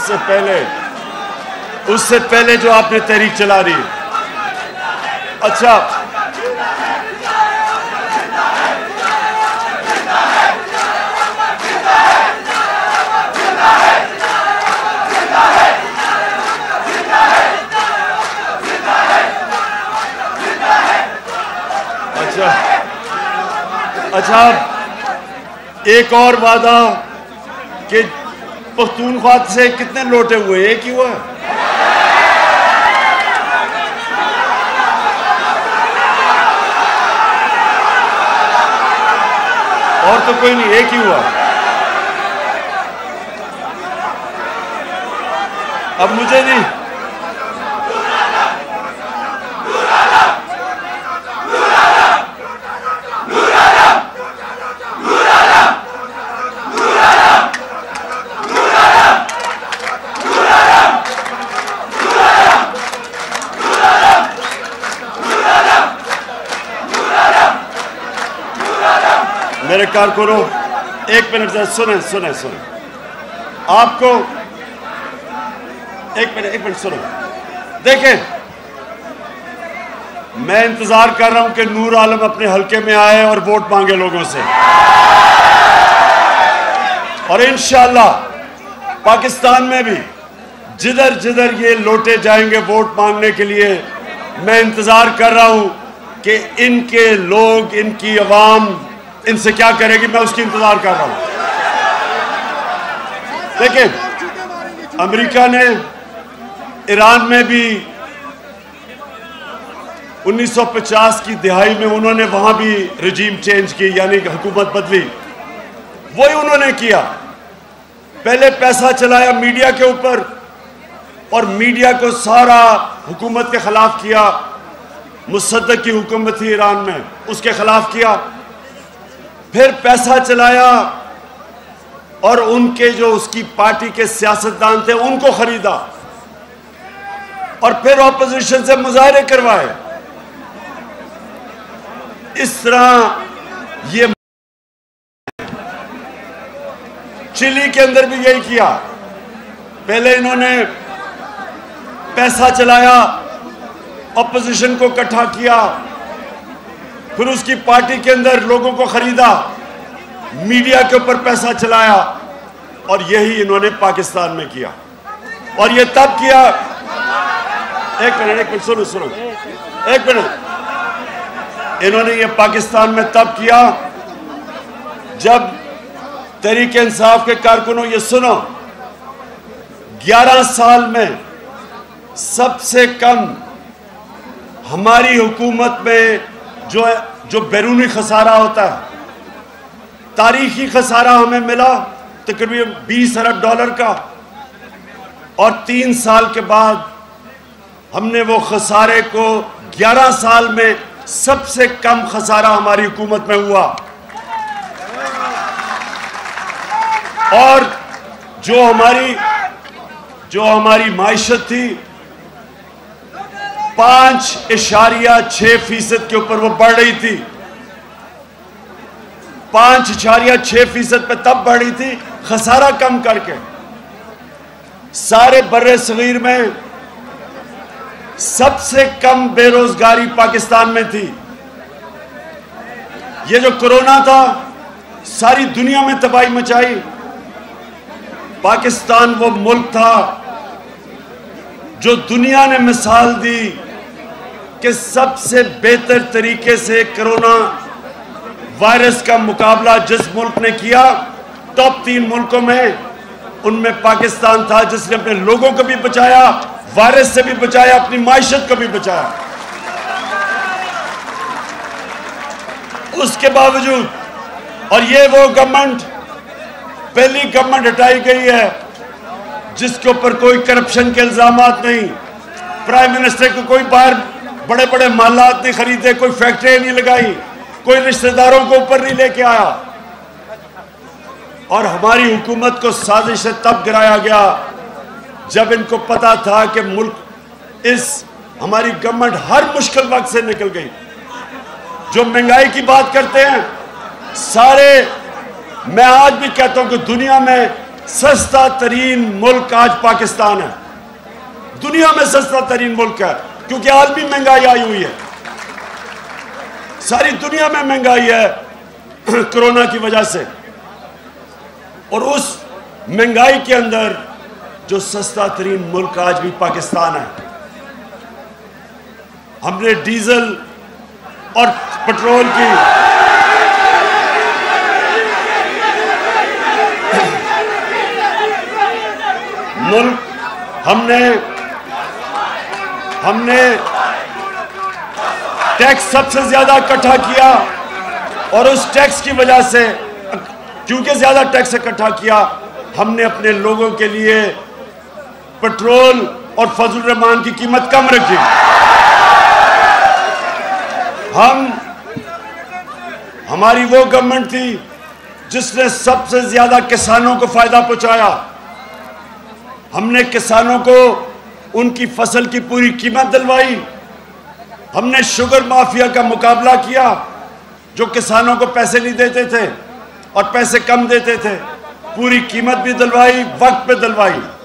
उससे पहले जो आपने तहरीक चला दी। अच्छा, एक और वादा कि पख्तूनख्वा से कितने लौटे हुए, एक ही हुआ है। और तो कोई नहीं, एक ही हुआ। अब मुझे नहीं, मेरे कारकुनो, एक मिनट जरा सुने। आपको एक मिनट सुनो। देखें, मैं इंतजार कर रहा हूं कि नूर आलम अपने हलके में आए और वोट मांगे लोगों से, और इंशाल्लाह पाकिस्तान में भी जिधर जिधर ये लौटे जाएंगे वोट मांगने के लिए, मैं इंतजार कर रहा हूं कि इनके लोग, इनकी आवाम इनसे क्या करेगी, मैं उसकी इंतजार कर रहा हूं। देखिए, अमेरिका ने ईरान में भी 1950 की दिहाई में उन्होंने वहां भी रिजीम चेंज की, यानी हुकूमत बदली। वही उन्होंने किया, पहले पैसा चलाया मीडिया के ऊपर और मीडिया को सारा हुकूमत के खिलाफ किया। मुसद्दक की हुकूमत थी ईरान में, उसके खिलाफ किया, फिर पैसा चलाया और उनके जो उसकी पार्टी के सियासतदान थे उनको खरीदा, और फिर ऑपोजिशन से मुजाहरे करवाए। इस तरह ये चिली के अंदर भी यही किया, पहले इन्होंने पैसा चलाया, ऑपोजिशन को इकट्ठा किया, फिर उसकी पार्टी के अंदर लोगों को खरीदा, मीडिया के ऊपर पैसा चलाया, और यही इन्होंने पाकिस्तान में किया। और ये तब किया, एक मिनट सुनो, एक मिनट, इन्होंने ये पाकिस्तान में तब किया जब तरीक इंसाफ के कारकुनों, ये सुनो, 11 साल में सबसे कम हमारी हुकूमत में जो बैरूनी खसारा होता है, तारीखी खसारा हमें मिला तकरीबन $20 अरब का, और 3 साल के बाद हमने वो खसारे को 11 साल में सबसे कम खसारा हमारी हुकूमत में हुआ। और जो हमारी माइशत थी 5.6% के ऊपर वो बढ़ रही थी, 5.6% पे तब बढ़ रही थी खसारा कम करके। सारे बर्रे सगीर में सबसे कम बेरोजगारी पाकिस्तान में थी। ये जो कोरोना था सारी दुनिया में तबाही मचाई, पाकिस्तान वो मुल्क था जो दुनिया ने मिसाल दी कि सबसे बेहतर तरीके से कोरोना वायरस का मुकाबला जिस मुल्क ने किया, टॉप 3 मुल्कों में उनमें पाकिस्तान था, जिसने अपने लोगों को भी बचाया, वायरस से भी बचाया, अपनी माइशत को भी बचाया। उसके बावजूद, और ये वो गवर्नमेंट, पहली गवर्नमेंट हटाई गई है जिसके ऊपर कोई करप्शन के इल्जामात नहीं, प्राइम मिनिस्टर को कोई बाहर बड़े बड़े मालात नहीं खरीदे, कोई फैक्ट्री नहीं लगाई, कोई रिश्तेदारों को ऊपर नहीं लेके आया। और हमारी हुकूमत को साजिश से तब गिराया गया जब इनको पता था कि मुल्क, इस हमारी गवर्नमेंट हर मुश्किल वक्त से निकल गई। जो महंगाई की बात करते हैं, मैं आज भी कहता हूं कि दुनिया में सस्ता तरीन मुल्क आज पाकिस्तान है, दुनिया में सस्ता तरीन मुल्क है क्योंकि आलमी महंगाई आई हुई है, सारी दुनिया में महंगाई है कोरोना की वजह से। और उस महंगाई के अंदर जो सस्ता तरीन मुल्क आज भी पाकिस्तान है। हमने डीजल और पेट्रोल की मुल्क हमने टैक्स सबसे ज्यादा इकट्ठा किया और उस टैक्स की वजह से, क्योंकि ज्यादा टैक्स इकट्ठा किया, हमने अपने लोगों के लिए पेट्रोल और फजल रहमान की कीमत कम रखी। हमारी वो गवर्नमेंट थी जिसने सबसे ज्यादा किसानों को फायदा पहुंचाया। हमने किसानों को उनकी फसल की पूरी कीमत दिलवाई। हमने शुगर माफिया का मुकाबला किया जो किसानों को पैसे नहीं देते थे और पैसे कम देते थे, पूरी कीमत भी दिलवाई, वक्त पे दिलवाई।